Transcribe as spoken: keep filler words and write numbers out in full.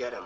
get him.